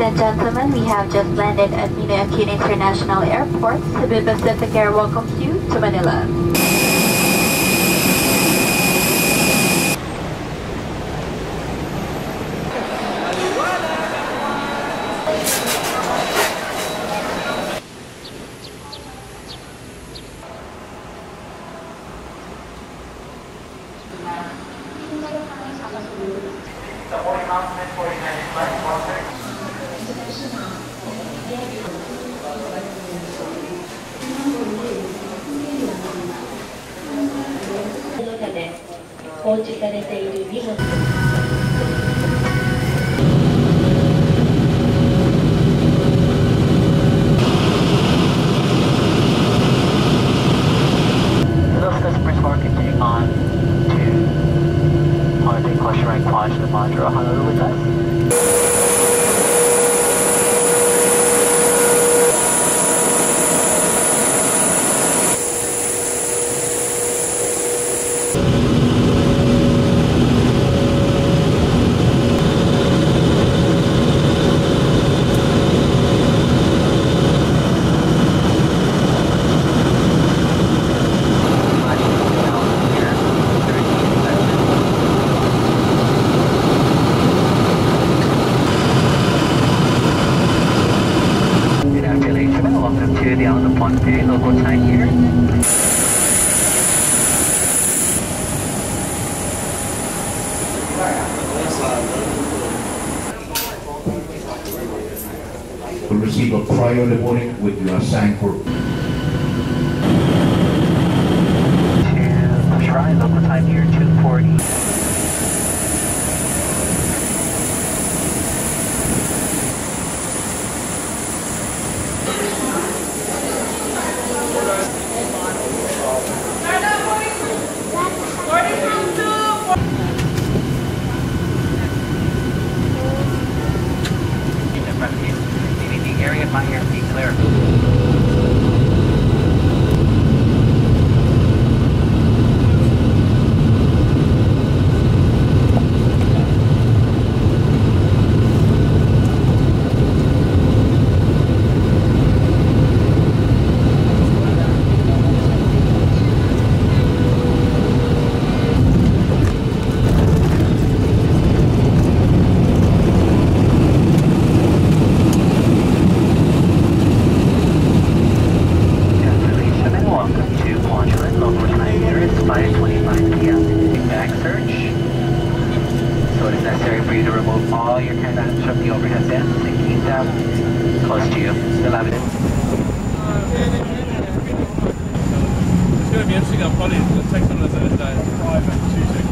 Ladies and gentlemen, we have just landed at Ninoy Aquino International Airport. Cebu Pacific Air welcomes you to Manila. Receive a prior warning with your assigned group. And try local time here 2:40. It's going to be interesting. I'll probably take some of those in a day, drive and choosing.